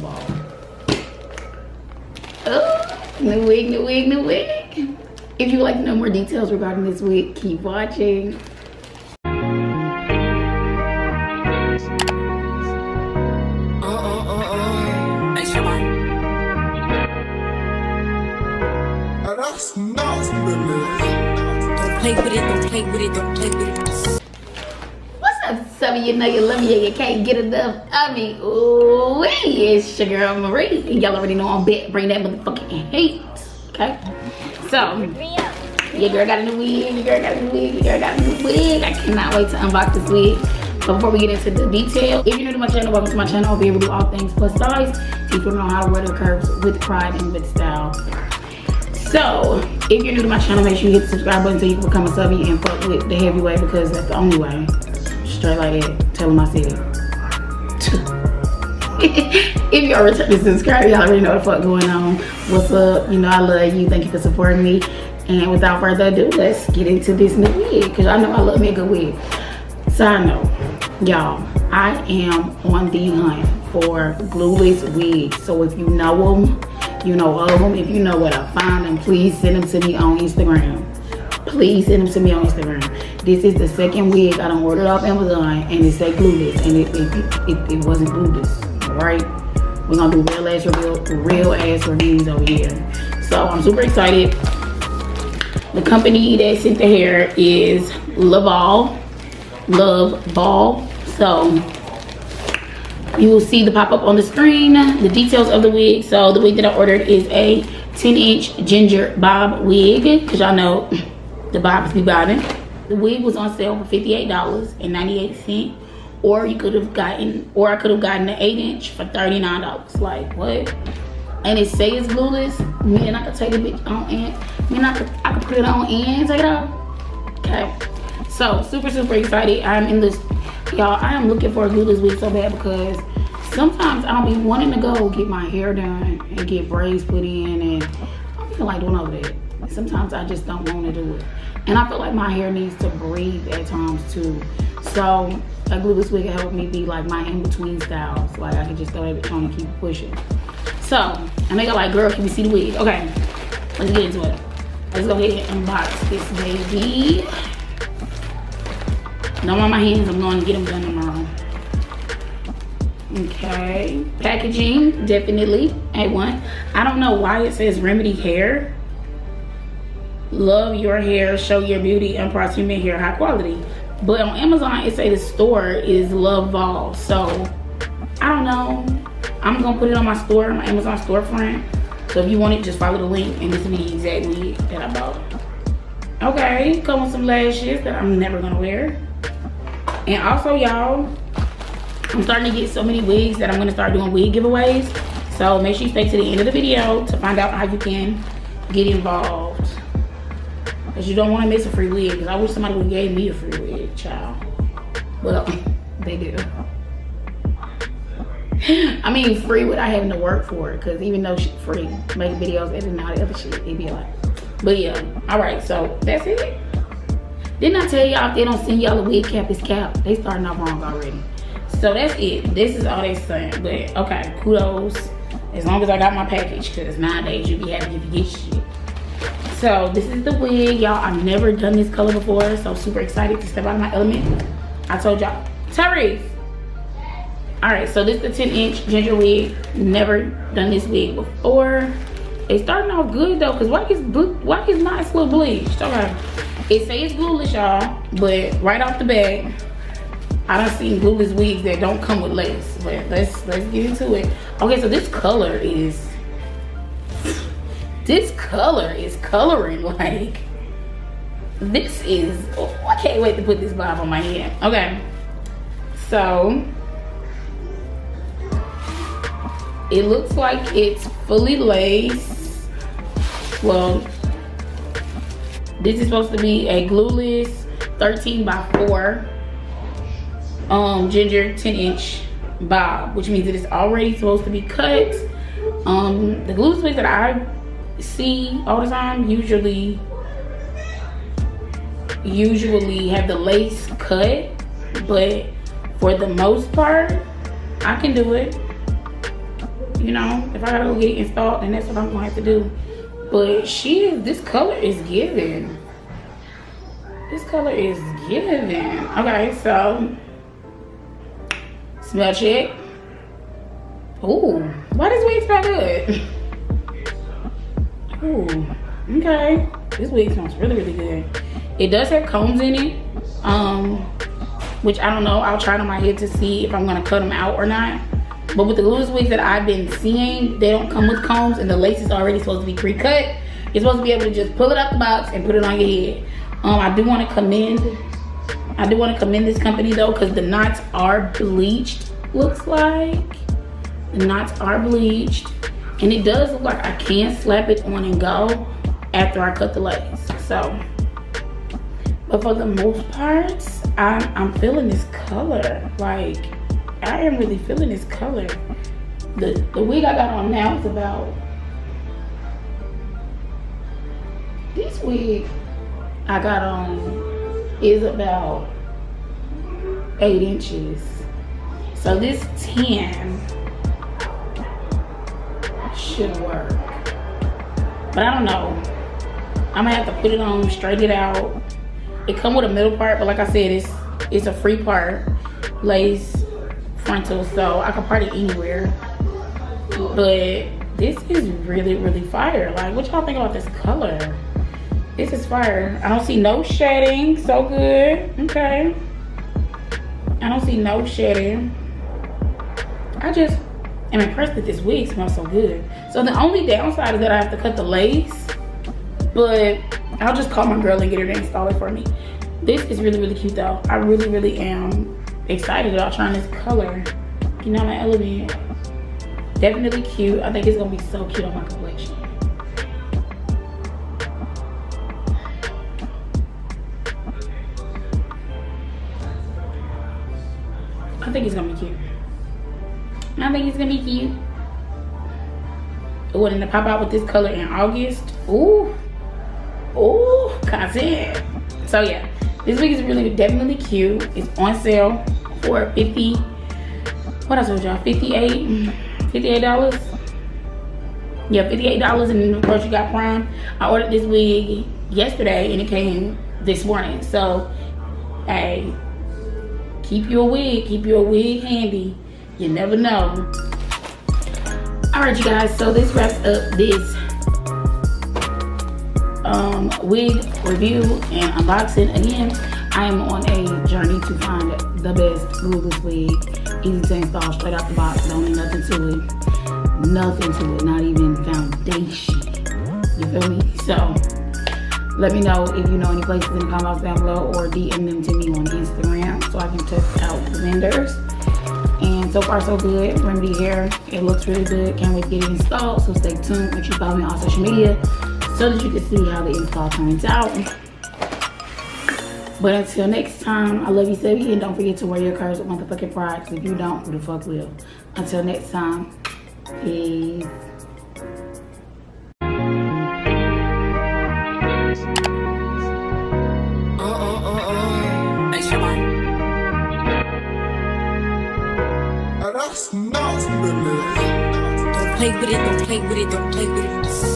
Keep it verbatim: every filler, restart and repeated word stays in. Love Ball. Oh, new wig, new wig, new wig. If you'd like to know more details regarding this wig, keep watching. What's up, some of you know you love me and you can't get enough of me? Ooh, it's your girl Marie, and y'all already know I'm back. Bring that motherfucking hate, okay? So, your girl got a new wig, your girl got a new wig, your girl got a new wig. I cannot wait to unbox this wig. But before we get into the detail, if you're new to my channel, welcome to my channel. I'll be able to do all things plus size, so you can know how to wear the curves with pride and with style. So, if you're new to my channel, make sure you hit the subscribe button so you can become a subby and fuck with the heavy way, because that's the only way. Straight like that. Tell them I said it. If you're a returning subscriber, y'all already know what the fuck going on. What's up? You know I love you. Thank you for supporting me. And without further ado, let's get into this new wig, because I know I love me a good wig. Side note, y'all, I am on the hunt for glueless wigs. So if you know them, you know all of them. If you know where to find them, please send them to me on Instagram. Please send them to me on Instagram. This is the second wig I done ordered off Amazon, and it said glueless, and it it, it, it wasn't glueless, all right? We're gonna do real ass real, real ass reviews over here. So I'm super excited. The company that sent the hair is Love Ball, Love Ball. So you will see the pop-up on the screen, the details of the wig. So the wig that I ordered is a ten inch ginger bob wig, because y'all know the bobs be bobbing. The wig was on sale for fifty-eight ninety-eight, or you could have gotten, or I could have gotten an eight inch for thirty-nine dollars. Like, what? And it say it's glueless. Man, I could take the bitch on and, man, I could, I could put it on and take it off. Okay, so super, super excited. I'm in this. Y'all, I am looking for a glueless wig so bad, because sometimes I'll be wanting to go get my hair done and get braids put in, and I don't feel like doing all that. Sometimes I just don't want to do it. And I feel like my hair needs to breathe at times too. So a glueless wig can help me be like my in-between styles. Like I can just throw that on and keep pushing. So I make it like, girl, can we see the wig? Okay, let's get into it. Let's go ahead and unbox this baby. No on my hands, I'm going to get them done tomorrow. Okay, packaging, definitely A one. I don't know why it says remedy hair. Love your hair, show your beauty, and proximity hair high quality. But on Amazon, it say the store is Love Ball. So, I don't know. I'm going to put it on my store, my Amazon storefront. So if you want it, just follow the link, and this will be the exact wig that I bought. Okay, come with some lashes that I'm never going to wear. And also, y'all, I'm starting to get so many wigs that I'm going to start doing wig giveaways. So make sure you stay to the end of the video to find out how you can get involved, because you don't want to miss a free wig. Because I wish somebody would gave me a free wig, child. Well, they do. I mean, free without having to work for it. Because even though she's free, making videos, editing, all the other shit, it'd be like. But yeah, all right. So that's it. Didn't I tell y'all if they don't send y'all a wig cap, it's cap? They starting out wrong already. So that's it. This is all they saying. But okay, kudos. As long as I got my package, because nowadays you be happy if you get shit. So this is the wig, y'all. I've never done this color before, so super excited to step out of my element. I told y'all, Tyrese. All right, so this is the ten inch ginger wig. Never done this wig before. It's starting off good though, because why is why is not still bleached? Okay. It say it's glueless, y'all, but right off the bat, I done seen glueless wigs that don't come with lace. But let's let's get into it. Okay, so this color is this color is coloring like this is. Oh, I can't wait to put this bob on my head. Okay, so it looks like it's fully lace. Well. This is supposed to be a glueless thirteen by four um, ginger ten inch bob, which means it is already supposed to be cut. Um, the glueless wigs that I see all the time usually, usually have the lace cut, but for the most part, I can do it. you know, if I gotta go get it installed, then that's what I'm gonna have to do. But she is, this color is giving. This color is giving. Okay, so smell check. Ooh, why does wig smell good? Ooh, okay. This wig smells really, really good. It does have combs in it, um, which I don't know. I'll try it on my head to see if I'm gonna cut them out or not. But with the loose wigs that I've been seeing, they don't come with combs, and the lace is already supposed to be pre-cut. You're supposed to be able to just pull it out the box and put it on your head. Um, I do want to commend, I do want to commend this company though, because the knots are bleached. Looks like the knots are bleached, and it does look like I can slap it on and go after I cut the lace. So, but for the most part, I'm, I'm feeling this color. Like, I am really feeling this color. The the wig I got on now is about, this wig I got on is about eight inches. So this tan should work. But I don't know. I'm gonna have to put it on, straighten it out. It come with a middle part, but like I said, it's it's a free part lace. Frontal, so I could part it anywhere. But this is really, really fire. Like, what y'all think about this color? This is fire. I don't see no shedding. So good. Okay, I don't see no shedding. I just am impressed that this wig smells so good. So the only downside is that I have to cut the lace, but I'll just call my girl and get her to install it for me. This is really, really cute though. I really, really am excited about trying this color. You know, my element, definitely cute. I think it's gonna be so cute on my collection. I think it's gonna be cute. I think it's gonna be cute. It wouldn't pop out with this color in August. Ooh, ooh, content. So yeah, this wig is really, definitely cute. It's on sale for fifty. What I told y'all, fifty-eight, fifty-eight dollars. Yeah, fifty-eight dollars, and then of course you got Prime. I ordered this wig yesterday, and it came this morning. So, hey, keep your wig, keep your wig handy. You never know. All right, you guys. So this wraps up this um wig review and unboxing. Again, I am on a journey to find the best Google's wig. Easy to install, straight out the box. Don't need nothing to it, nothing to it, not even foundation. You feel me? So let me know if you know any places in the comments down below, or D M them to me on Instagram so I can test out the vendors. And so far so good. Remedy hair, it looks really good. Can't wait to get it installed, so stay tuned. Make sure you follow me on all social media so that you can see how the install turns out. But until next time, I love you, Sebby, and don't forget to wear your curves with motherfucking pride, because if you don't, who the fuck will? Until next time, peace. Don't play with it, don't play with it, don't play with it.